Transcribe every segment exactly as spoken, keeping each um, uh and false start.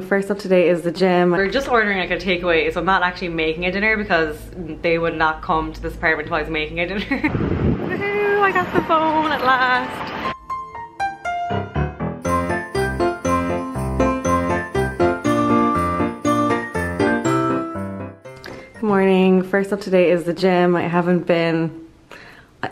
First up today is the gym. We're just ordering like a takeaway, so I'm not actually making a dinner because they would not come to this apartment if I was making a dinner. Woohoo, I got the phone at last. Good morning. First up today is the gym. I haven't been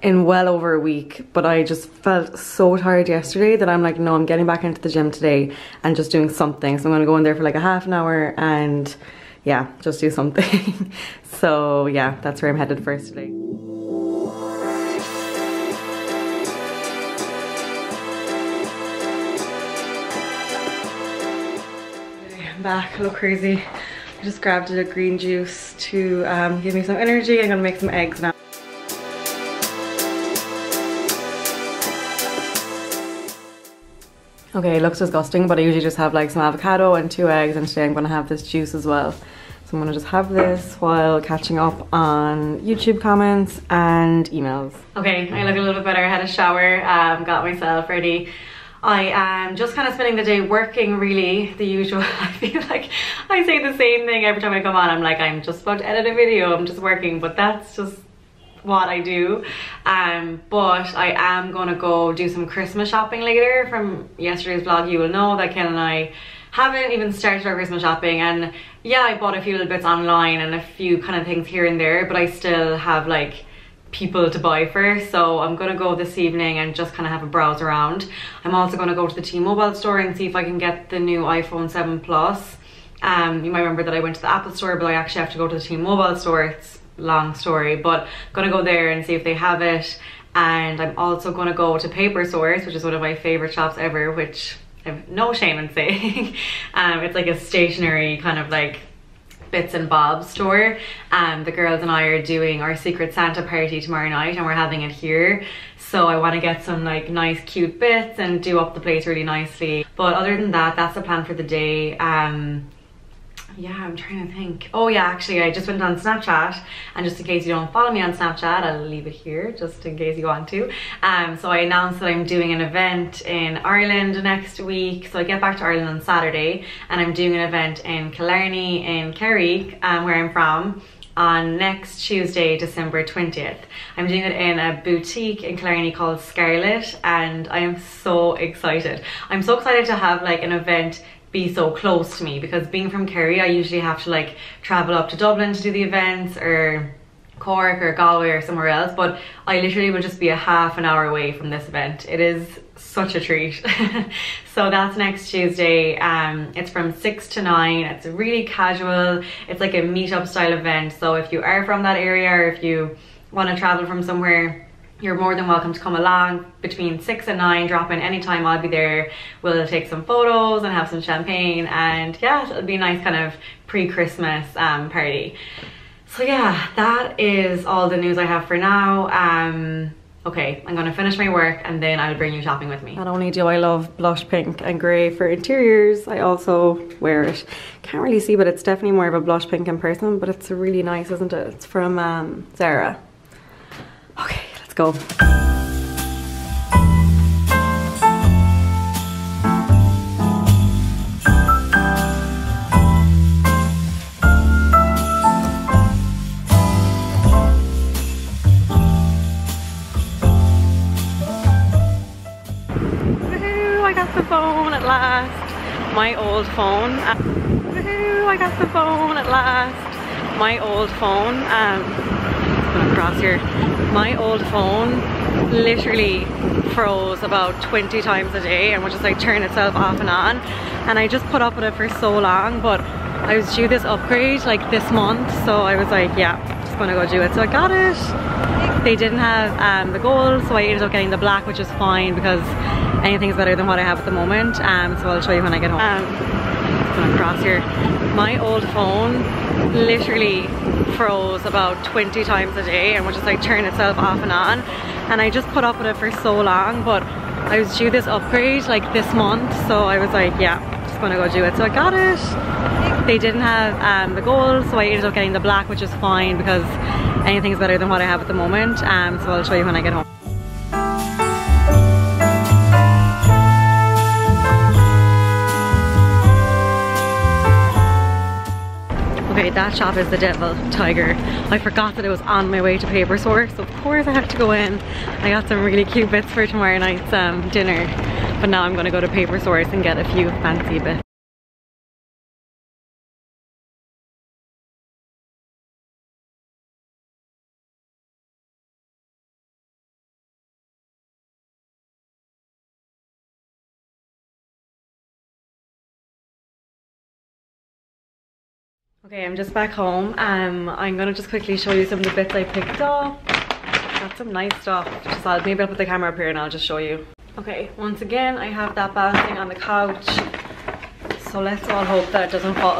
in well over a week, but I just felt so tired yesterday that I'm like, no, I'm getting back into the gym today and just doing something. So I'm gonna go in there for like a half an hour and yeah, just do something. So yeah, that's where I'm headed first today. I'm back, I look crazy. I just grabbed a green juice to um, give me some energy. I'm gonna make some eggs now. Okay, it looks disgusting, but I usually just have like some avocado and two eggs, and today I'm gonna have this juice as well. So I'm gonna just have this while catching up on YouTube comments and emails. Okay, I look a little bit better. I had a shower, um, got myself ready. I am just kind of spending the day working, really, the usual. I feel like I say the same thing every time I come on. I'm like, I'm just about to edit a video, I'm just working, but that's just what I do. Um but I am gonna go do some Christmas shopping later. From yesterday's vlog you will know that Ken and I haven't even started our Christmas shopping, and yeah, I bought a few little bits online and a few kind of things here and there, but I still have like people to buy for, so I'm gonna go this evening and just kind of have a browse around. I'm also gonna go to the T-Mobile store and see if I can get the new iPhone seven Plus. Um you might remember that I went to the Apple store, but I actually have to go to the T-Mobile store. It's long story, but gonna go there and see if they have it. And I'm also gonna go to Paper Source, which is one of my favorite shops ever, which I have no shame in saying. Um it's like a stationary kind of like bits and bobs store, and um, the girls and I are doing our Secret Santa party tomorrow night, and we're having it here, so I want to get some like nice cute bits and do up the place really nicely. But other than that, that's the plan for the day. um Yeah, I'm trying to think. Oh yeah, actually I just went on Snapchat, and just in case you don't follow me on Snapchat, I'll leave it here just in case you want to. Um, so I announced that I'm doing an event in Ireland next week. So I get back to Ireland on Saturday, and I'm doing an event in Killarney in Kerry, um, where I'm from, on next Tuesday, December twentieth. I'm doing it in a boutique in Killarney called Scarlet, and I am so excited. I'm so excited to have like an event be so close to me, because being from Kerry, I usually have to like travel up to Dublin to do the events, or Cork or Galway or somewhere else, but I literally will just be a half an hour away from this event. It is such a treat. So that's next Tuesday. Um, it's from six to nine. It's really casual. It's like a meetup style event, so if you are from that area, or if you want to travel from somewhere, you're more than welcome to come along between six and nine. Drop in anytime, I'll be there. We'll take some photos and have some champagne, and yeah, it'll be a nice kind of pre-Christmas um, party. So yeah, that is all the news I have for now. Um, okay, I'm gonna finish my work and then I'll bring you shopping with me. Not only do I love blush pink and grey for interiors, I also wear it. Can't really see, but it's definitely more of a blush pink in person, but it's really nice, isn't it? It's from um, Zara. Okay. Let's go. Woohoo, I got the phone at last. My old phone. Woohoo, I got the phone at last. My old phone. Um, across here. My old phone literally froze about twenty times a day and would just like turn itself off and on, and I just put up with it for so long, but I was due this upgrade like this month, so I was like, yeah, just gonna go do it. So I got it. They didn't have um, the gold, so I ended up getting the black, which is fine because anything's better than what I have at the moment. Um, so I'll show you when I get home. Um, just gonna cross here. My old phone literally froze about twenty times a day and would just like turn itself off and on, and I just put up with it for so long, but I was due this upgrade like this month, so I was like, yeah, just gonna go do it. So I got it. They didn't have um, the gold, so I ended up getting the black, which is fine because anything's better than what I have at the moment. Um, so I'll show you when I get home. Okay, that shop is the devil, tiger. I forgot that it was on my way to Paper Source, so of course I have to go in. I got some really cute bits for tomorrow night's um, dinner, but now I'm gonna go to Paper Source and get a few fancy bits. Okay, I'm just back home. Um, I'm gonna just quickly show you some of the bits I picked up. Got some nice stuff. Just I'll, maybe I'll put the camera up here and I'll just show you. Okay, once again, I have that basting on the couch. So let's all hope that it doesn't fall.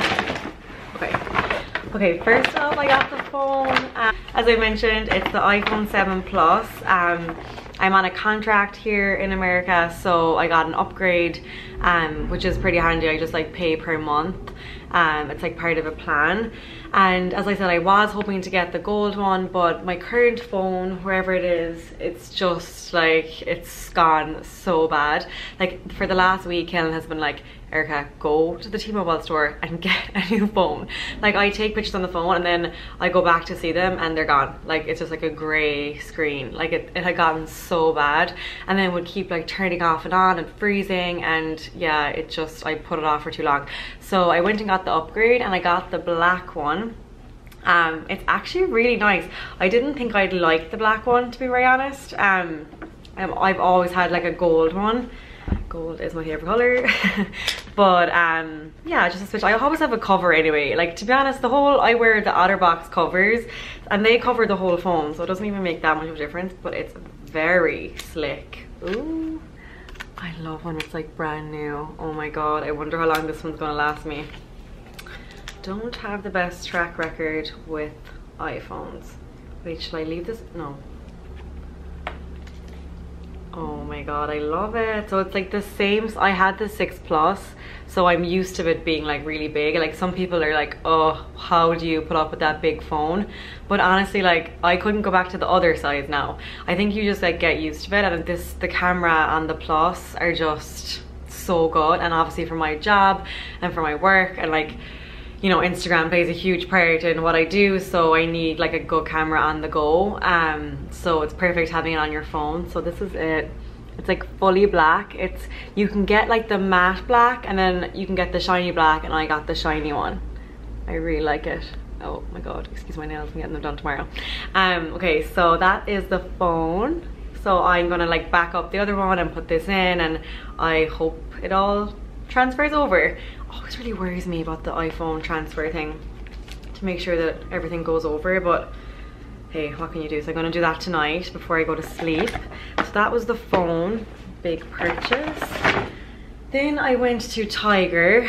Okay. Okay, first up, I got the phone. Um, as I mentioned, it's the iPhone seven Plus. Um, I'm on a contract here in America, so I got an upgrade, um, which is pretty handy. I just like pay per month. Um, it's like part of a plan, and as I said, I was hoping to get the gold one, but my current phone, wherever it is, it's just like, it's gone so bad. Like for the last week, Killarney has been like, Erica, go to the T-Mobile store and get a new phone. Like I take pictures on the phone and then I go back to see them and they're gone. Like it's just like a grey screen. Like it, it had gotten so bad, and then would keep like turning off and on and freezing, and yeah, it just, I put it off for too long. So I went and got the upgrade, and I got the black one. Um, it's actually really nice. I didn't think I'd like the black one, to be very honest. Um, I've always had like a gold one. Gold is my favorite color. But um yeah, just a switch. I always have a cover anyway. Like to be honest, the whole, I wear the Otterbox covers and they cover the whole phone, so it doesn't even make that much of a difference, but it's very slick. Ooh, I love when it's like brand new. Oh my god, I wonder how long this one's gonna last me. Don't have the best track record with iPhones. Wait, should I leave this? No. Oh my god, I love it. So it's like the same. I had the six plus, so I'm used to it being like really big. Like some people are like, oh, how do you put up with that big phone? But honestly, like I couldn't go back to the other size now. I think you just like get used to it, and this, the camera on the Plus are just so good, and obviously for my job and for my work, and like, you know, Instagram plays a huge part in what I do, so I need like a good camera on the go. Um, so it's perfect having it on your phone. So this is it. It's like fully black. It's, you can get like the matte black, and then you can get the shiny black, and I got the shiny one. I really like it. Oh my god, excuse my nails, I'm getting them done tomorrow. Um, okay, so that is the phone. So I'm gonna like back up the other one and put this in, and I hope it all transfers over. Always really worries me about the iPhone transfer thing, to make sure that everything goes over, but hey, what can you do? So I'm gonna do that tonight before I go to sleep. So that was the phone, big purchase. Then I went to Tiger.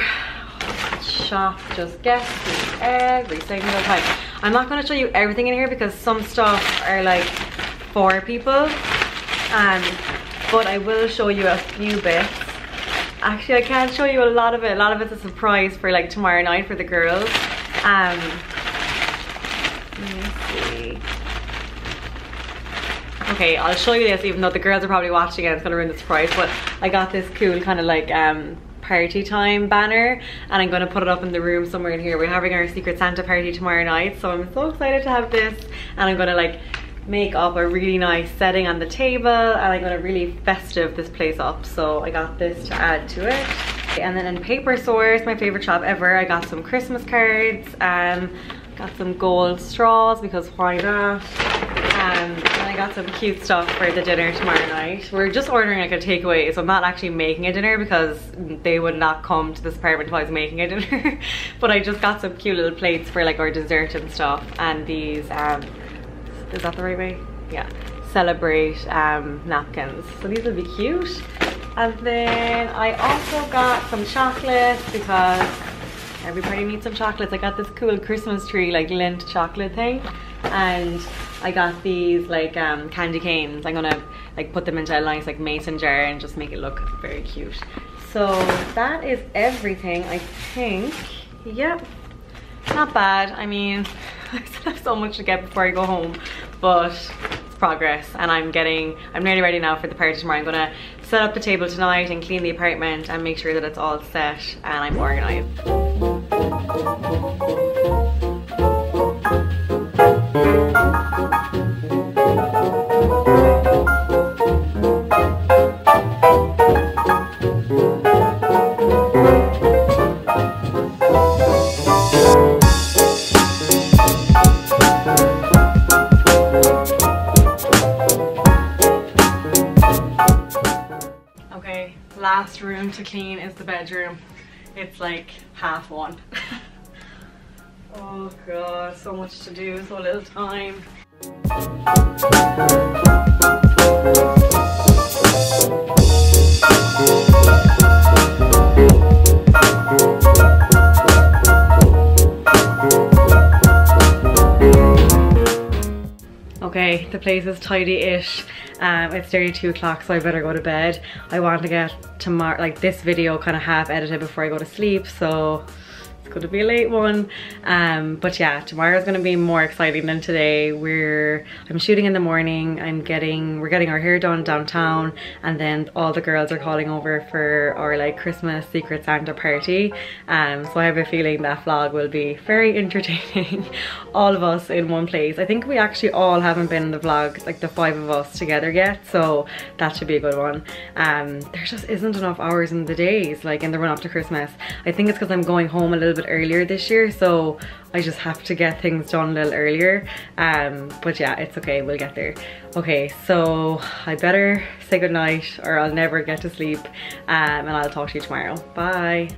Shop just gets me every single time. I'm not gonna show you everything in here because some stuff are like for people, um, but I will show you a few bits. Actually, I can't show you a lot of it. A lot of it's a surprise for like tomorrow night for the girls. Um, let me see. Okay, I'll show you this even though the girls are probably watching it. It's gonna ruin the surprise, but I got this cool kind of like um, party time banner, and I'm gonna put it up in the room somewhere in here. We're having our Secret Santa party tomorrow night, so I'm so excited to have this, and I'm gonna like make up a really nice setting on the table, and I'm gonna really festive this place up. So I got this to add to it. And then in Paper Source, my favorite shop ever, I got some Christmas cards, um, got some gold straws because why not? Um, and I got some cute stuff for the dinner tomorrow night. We're just ordering like a takeaway, so I'm not actually making a dinner because they would not come to this apartment if I was making a dinner. But I just got some cute little plates for like our dessert and stuff, and these um, is that the right way? Yeah. Celebrate um, napkins. So these will be cute. And then I also got some chocolates because everybody needs some chocolates. I got this cool Christmas tree, like Lindt chocolate thing. And I got these like um, candy canes. I'm gonna like put them into a nice like mason jar and just make it look very cute. So that is everything, I think. Yep. Not bad. I mean, I still have so much to get before I go home, but it's progress, and I'm getting, I'm nearly ready now for the party tomorrow. I'm gonna set up the table tonight and clean the apartment and make sure that it's all set and I'm organized. room to clean is the bedroom. It's like half one. Oh god, so much to do, so little time. Okay, the place is tidy-ish. Um, it's nearly two o'clock, so I better go to bed. I want to get tomorrow, like this video, kind of half edited before I go to sleep, so it's gonna be a late one. Um, but yeah, tomorrow's gonna be more exciting than today. We're I'm shooting in the morning. I'm getting we're getting our hair done downtown, and then all the girls are calling over for our like Christmas Secret Santa party. Um, so I have a feeling that vlog will be very entertaining. All of us in one place. I think we actually all haven't been in the vlog, like the five of us together yet. So that should be a good one. Um, there just isn't enough hours in the days, like in the run up to Christmas. I think it's because I'm going home a little bit earlier this year, so I just have to get things done a little earlier, um but yeah, it's okay, we'll get there. Okay, so I better say goodnight or I'll never get to sleep, um and I'll talk to you tomorrow. Bye.